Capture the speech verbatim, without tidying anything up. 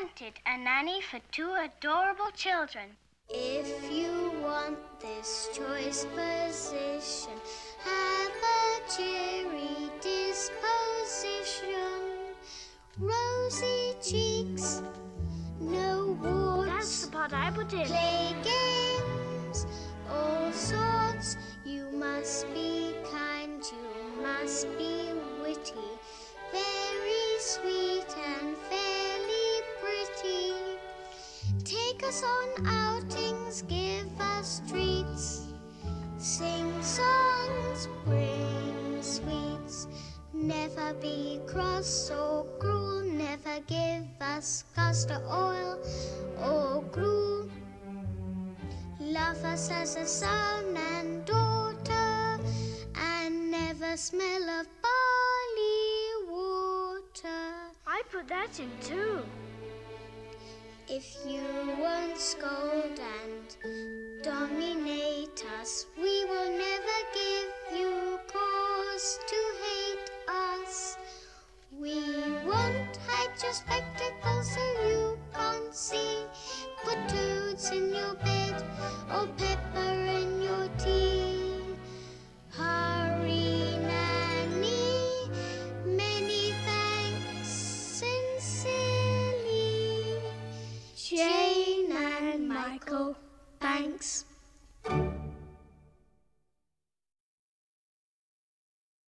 wanted a nanny for two adorable children. If you want this choice position, have a cheery disposition. Rosy cheeks, no warts. That's the part I put in. Play games, all sorts. You must be kind, you must be witty, very sweet and fairly pretty. Take us on outings, give us treats, sing songs, bring sweets. Never be cross or cruel, never give us castor oil or gruel. Love us as a son and daughter, and never smell of barley water. I put that in too. If you won't scold and dominate us, we will never give you cause to hate us. We won't hide your spectacles so you can't see. Put toads in your bed or pepper in your tea. Hurry, nanny, many thanks sincerely. Jane and Michael Banks.